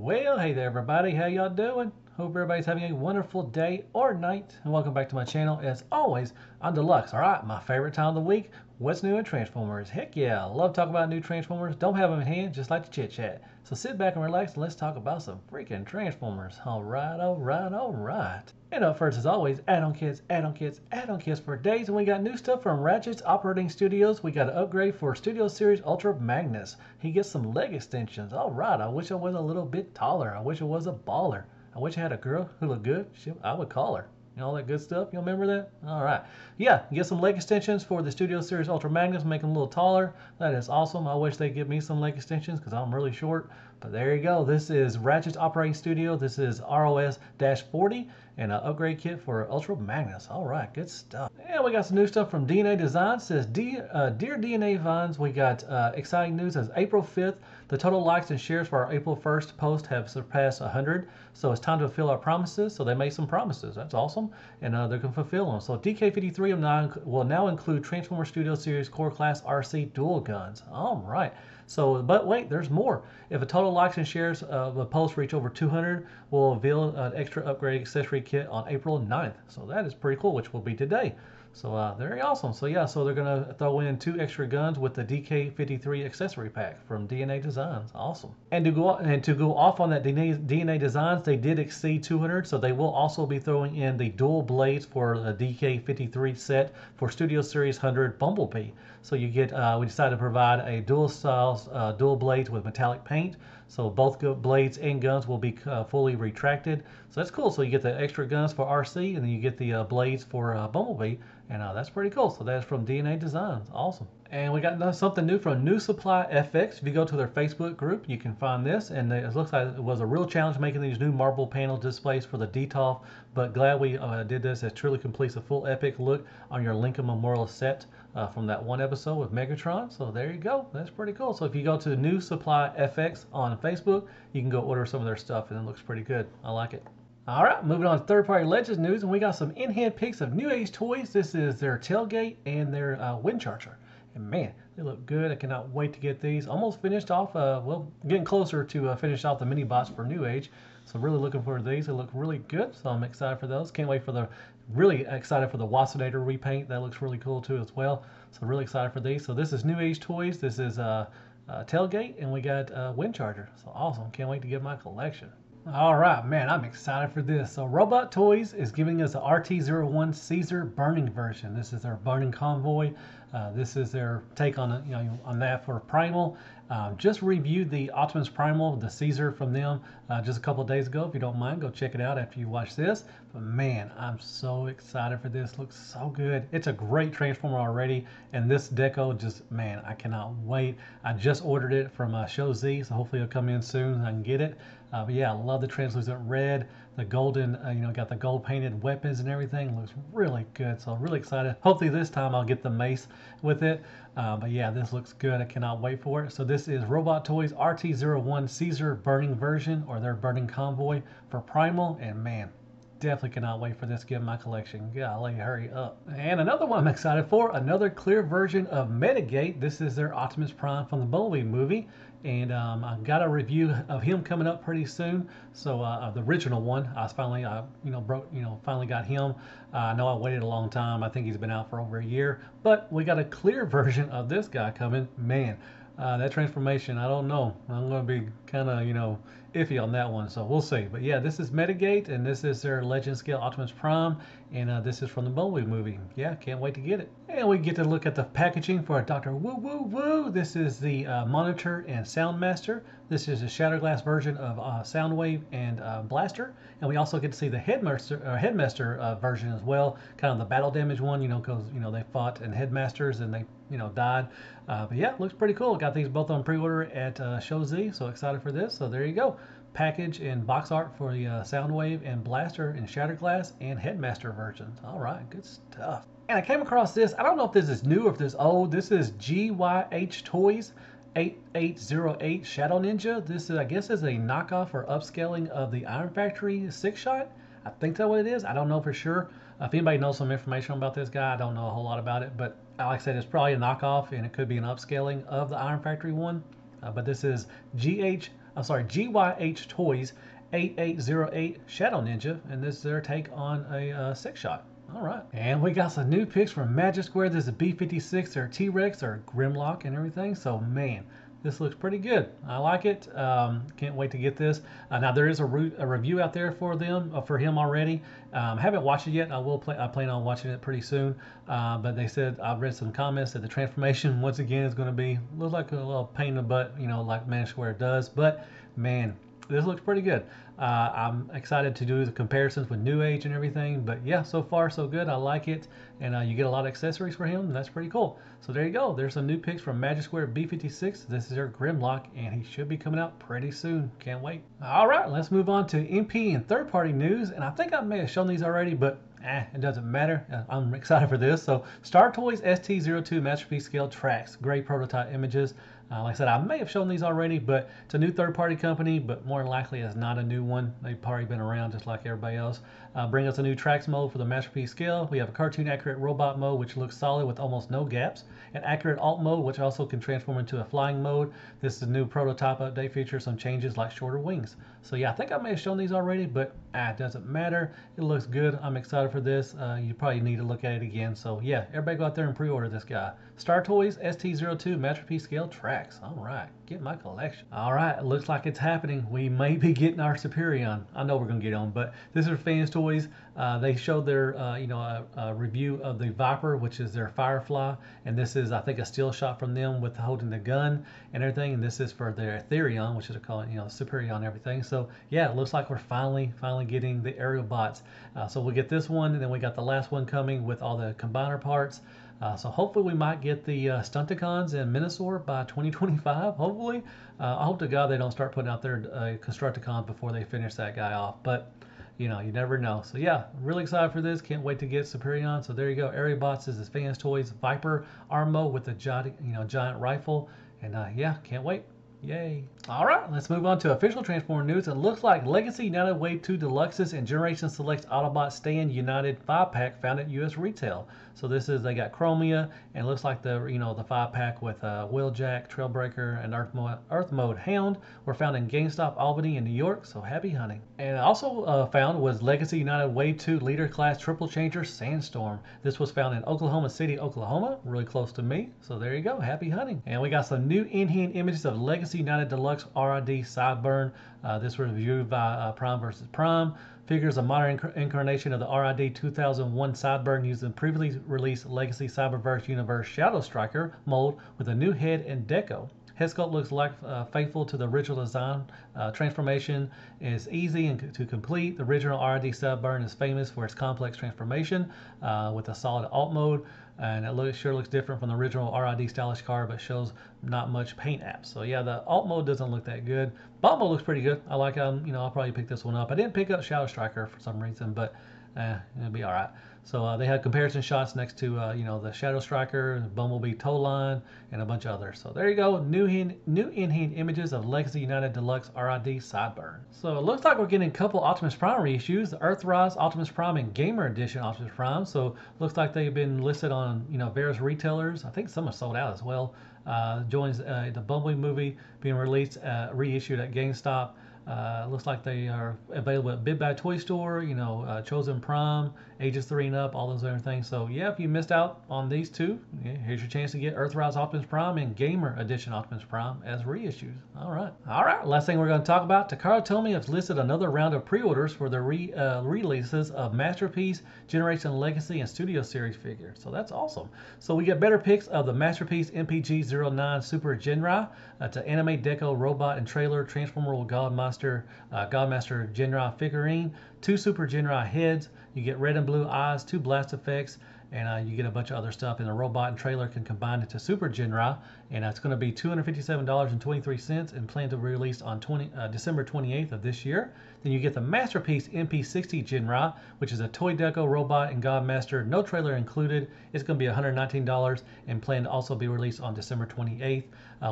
Well, hey there everybody, how y'all doing? Hope everybody's having a wonderful day or night, and welcome back to my channel. As always, I'm Deluxe. Alright, my favorite time of the week, what's new in Transformers? Heck yeah, love talking about new Transformers, don't have them in hand, just like to chit chat. So sit back and relax and let's talk about some freaking Transformers. Alright, alright, alright. And up first as always, add-on kits for days, and we got new stuff from Ratchet's Operating Studios. We got an upgrade for Studio Series Ultra Magnus. He gets some leg extensions. Alright, I wish I was a little bit taller. I wish I was a baller. I wish I had a girl who looked good. I would call her. You know, all that good stuff. You remember that? Alright. Yeah, get some leg extensions for the Studio Series Ultra Magnus. Make them a little taller. That is awesome. I wish they'd give me some leg extensions because I'm really short. But there you go. This is Ratchet's Operating Studio. This is ROS-40 and an upgrade kit for Ultra Magnus. Alright, good stuff. And we got some new stuff from DNA Design. It says, Dear DNA Vines, we got exciting news as April 5th. The total likes and shares for our April 1st post have surpassed 100. So it's time to fulfill our promises. So they made some promises. That's awesome. And they can fulfill them. So DK53 will now include Transformer Studio Series Core Class RC dual guns. Alright. So, but wait, there's more. If a total likes and shares of a post reach over 200, we'll reveal an extra upgrade accessory kit on April 9th. So that is pretty cool, which will be today. So very awesome. So yeah, so they're going to throw in 2 extra guns with the DK53 accessory pack from DNA Designs. Awesome. And to go off on that DNA Designs, they did exceed 200, so they will also be throwing in the dual blades for the DK53 set for Studio Series 100 Bumblebee. So you get, we decided to provide a dual styles, dual blades with metallic paint. So both blades and guns will be fully retracted. So that's cool. So you get the extra guns for RC, and then you get the blades for Bumblebee. And that's pretty cool. So that's from DNA Designs. Awesome. And we got something new from New Supply FX. If you go to their Facebook group, you can find this. And it looks like it was a real challenge making these new marble panel displays for the DTOF. But glad we did this. It truly completes a full epic look on your Lincoln Memorial set from that one episode with Megatron. So there you go. That's pretty cool. So if you go to New Supply FX on Facebook, you can go order some of their stuff. And it looks pretty good. I like it. Alright, moving on to third-party Legends news, and we got some in-hand picks of New Age Toys. This is their tailgate and their wind charger. And man, they look good. I cannot wait to get these. Almost finished off, well, getting closer to finish off the mini bots for New Age. So really looking forward to these. They look really good, so I'm excited for those. Can't wait for the, really excited for the Wassinator repaint. That looks really cool too as well. So really excited for these. So this is New Age Toys. This is tailgate, and we got wind charger. So awesome. Can't wait to get my collection. Alright, man, I'm excited for this. So Robot Toys is giving us the RT-01 Caesar burning version. This is their burning convoy. This is their take on, you know, on that for Primal. Just reviewed the Optimus Primal, the Caesar from them just a couple of days ago. If you don't mind, go check it out after you watch this. But man, I'm so excited for this. Looks so good. It's a great Transformer already. And this deco just, man, I cannot wait. I just ordered it from Show Z, so hopefully it'll come in soon and I can get it. But yeah, I love the translucent red, the golden, you know, got the gold painted weapons and everything. Looks really good, so I'm really excited. Hopefully this time I'll get the mace with it. But yeah, this looks good. I cannot wait for it. So this is Robot Toys RT-01 Caesar burning version, or their burning convoy for Primal, and man, definitely cannot wait for this to get in my collection. Golly, hurry up. And another one I'm excited for, another clear version of Medigate. This is their Optimus Prime from the Bumblebee movie. And I've got a review of him coming up pretty soon. So the original one, I finally, you know, finally got him. I know I waited a long time. I think he's been out for over a year. But we got a clear version of this guy coming. Man, that transformation, I don't know. I'm going to be kind of, you know, iffy on that one, so we'll see. But yeah, this is Medigate, and this is their Legend Scale Optimus Prime, and this is from the Bumblebee movie. Yeah, can't wait to get it. And we get to look at the packaging for Doctor Woo Woo Woo. This is the Monitor and Soundmaster. This is a Shatterglass version of Soundwave and Blaster, and we also get to see the Headmaster version as well, kind of the battle damage one, you know, because, you know, they fought in Headmasters and they, you know, died. But yeah, looks pretty cool. Got these both on pre-order at Show Z, so excited for this. So there you go. Package and box art for the Soundwave and Blaster and Shatterglass and Headmaster versions. Alright, good stuff. And I came across this. I don't know if this is new or if this is old. This is G-Y-H Toys 8808 Shadow Ninja. This is, I guess, is a knockoff or upscaling of the Iron Factory 6-shot. I think that's what it is. I don't know for sure. If anybody knows some information about this guy, I don't know a whole lot about it. But like I said, it's probably a knockoff, and it could be an upscaling of the Iron Factory one. But this is G-Y-H Toys 8808 Shadow Ninja, and this is their take on a 6-shot. All right, and we got some new picks from Magic Square. This is B56, their T-Rex, their Grimlock, and everything. So man, this looks pretty good. I like it. Can't wait to get this. Now there is a review out there for them, for him already. Haven't watched it yet. I plan on watching it pretty soon. But they said, I've read some comments that the transformation once again is going to be look like a little pain in the butt, you know, like Magic Square does. But man, this looks pretty good. I'm excited to do the comparisons with New Age and everything, but yeah, so far so good. I like it, and you get a lot of accessories for him, and that's pretty cool. So there you go. There's some new picks from Magic Square B56. This is their Grimlock, and he should be coming out pretty soon. Can't wait. All right, let's move on to MP and third-party news, and I think I may have shown these already, but it doesn't matter. I'm excited for this. So Star Toys ST02 Masterpiece Scale Tracks. Great prototype images. Like I said, I may have shown these already, but it's a new third-party company, but more than likely it's not a new one. They've probably been around just like everybody else. Bring us a new tracks mode for the Masterpiece Scale. We have a cartoon-accurate robot mode, which looks solid with almost no gaps. An accurate alt mode, which also can transform into a flying mode. This is a new prototype update feature, some changes like shorter wings. So yeah, I think I may have shown these already, but it doesn't matter. It looks good. I'm excited for this. You probably need to look at it again. So yeah, everybody go out there and pre-order this guy. Star Toys ST02 Masterpiece Scale Tracks. All right, get my collection. All right, it looks like it's happening. We may be getting our Superion. I know we're gonna get on, but this is Fanstoys. They showed their a review of the Viper, which is their Firefly, and this is I think a still shot from them with holding the gun and everything. And this is for their Therion, which is called Superion and everything. So yeah, it looks like we're finally getting the aerial bots. So we'll get this one, and then we got the last one coming with all the combiner parts. So hopefully we might get the Stunticons and Minosaur by 2025, hopefully. I hope to God they don't start putting out their Constructicons before they finish that guy off. But, you never know. So, yeah, I'm really excited for this. Can't wait to get Superion. So, there you go. Aerobots, this is Fanstoys Viper Armo with a giant rifle. And, yeah, can't wait. Yay. All right, let's move on to official Transformer news. It looks like Legacy United Wave 2 Deluxes and Generation Selects Autobot Stand United 5-pack found at U.S. retail. So this is, they got Chromia, and it looks like the, the 5-pack with Wheeljack, Trailbreaker, and Earth Mode Hound were found in GameStop Albany in New York, so happy hunting. And also found was Legacy United Wave 2 Leader Class Triple Changer Sandstorm. This was found in Oklahoma City, Oklahoma, really close to me. So there you go, happy hunting. And we got some new in-hand images of Legacy United Deluxe RID Sideburn. This was reviewed by Prime vs. Prime. Figures a modern incarnation of the RID 2001 Sideburn using previously released Legacy Cyberverse Universe Shadow Striker mold with a new head and deco. Head sculpt looks like faithful to the original design. Transformation is easy and to complete. The original RID Sideburn is famous for its complex transformation with a solid alt mode. And it sure looks different from the original RID stylish car, but shows not much paint apps. So yeah, the alt mode doesn't look that good. Bumble looks pretty good. I like him. I'll probably pick this one up. I didn't pick up Shadow Striker for some reason, but it'll be all right. So they had comparison shots next to the Shadow Striker, Bumblebee Towline, and a bunch of others. So there you go, new in-hand images of Legacy United Deluxe RID Sideburn. So it looks like we're getting a couple Optimus Prime reissues, the Earthrise Optimus Prime and Gamer Edition Optimus Prime. So looks like they've been listed on various retailers. I think some are sold out as well. Joins the Bumblebee movie being released, reissued at GameStop. Looks like they are available at Big Bad Toy Store, Chosen Prime, Ages 3 and Up, all those other things. So, yeah, if you missed out on these two, here's your chance to get Earthrise Optimus Prime and Gamer Edition Optimus Prime as reissues. All right. All right, last thing we're going to talk about, Takara Tomy has listed another round of pre-orders for the releases of Masterpiece, Generation Legacy, and Studio Series figures. So that's awesome. So we get better picks of the Masterpiece MPG-09 Super Genrai. It's an anime, deco, robot, and trailer, transformable Godmaster Genrai figurine, 2 Super Genrai heads. You get red and blue eyes, 2 blast effects, and you get a bunch of other stuff. And the robot and trailer can combine into Super Genrai, and it's going to be $257.23, and planned to be released on December 28th of this year. Then you get the Masterpiece MP60 Genrai, which is a toy deco robot and Godmaster, no trailer included. It's going to be $119, and planned to also be released on December 28th.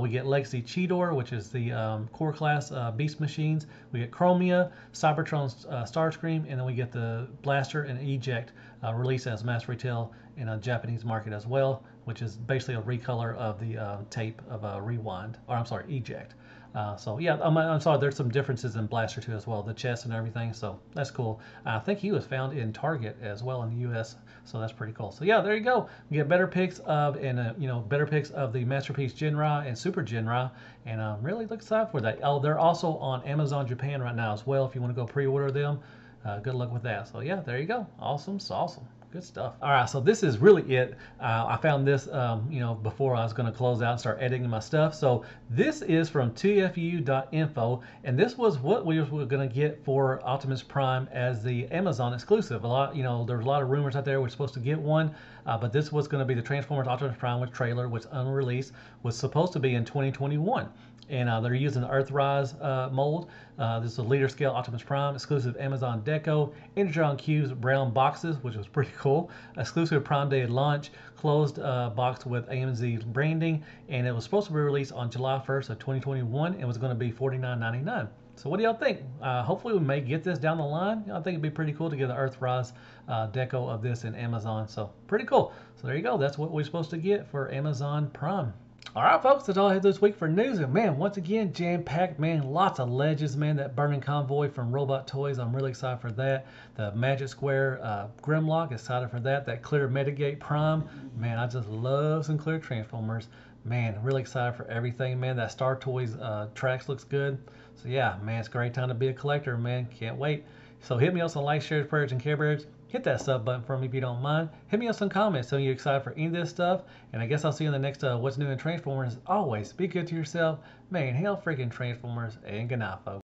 We get Legacy Cheetor, which is the core class beast machines. We get Chromia, Cybertron's Starscream, and then we get the Blaster and Eject released as mass retail in a Japanese market as well, which is basically a recolor of the tape of Rewind, or I'm sorry, Eject. So yeah, I'm sorry, there's some differences in Blaster 2 as well, the chest and everything, so that's cool. I think he was found in Target as well in the US, so that's pretty cool. So yeah, there you go. You get better pics of, and you know, better pics of the Masterpiece Jinrai and Super Jinrai, and I'm really excited for that. Oh, they're also on Amazon Japan right now as well if you want to go pre-order them. Good luck with that. So yeah, there you go. Awesome, awesome. Good stuff. All right, so this is really it. I found this, you know, before I was going to close out and start editing my stuff. So this is from tfu.info, and this was what we were going to get for Optimus Prime as the Amazon exclusive. A lot, you know, there's a lot of rumors out there we're supposed to get one, but this was going to be the Transformers Optimus Prime with trailer, which unreleased, was supposed to be in 2021. And they're using the Earthrise mold. This is a leader scale Optimus Prime, exclusive Amazon Deco, Energon Cubes, brown boxes, which was pretty cool. Exclusive Prime Day launch, closed box with AMZ branding, and it was supposed to be released on July 1st of 2021 and was going to be $49.99. So what do y'all think? Hopefully we may get this down the line. I think it'd be pretty cool to get the Earthrise deco of this in Amazon. So pretty cool. So there you go. That's what we're supposed to get for Amazon Prime. All right, folks, that's all I have this week for news. And, man, once again, jam-packed, man. Lots of legends, man. That Burning Convoy from Robot Toys, I'm really excited for that. The Magic Square Grimlock, excited for that. That clear Medigate Prime. Man, I just love some clear Transformers. Man, really excited for everything, man. That Star Toys tracks looks good. So, yeah, man, it's a great time to be a collector, man. Can't wait. So hit me up on likes, shares, prayers, and care bears. Hit that sub button for me if you don't mind. Hit me up some comments so you're excited for any of this stuff. And I guess I'll see you in the next What's New in Transformers. Always be good to yourself. Man, hail freaking Transformers, and good night, folks.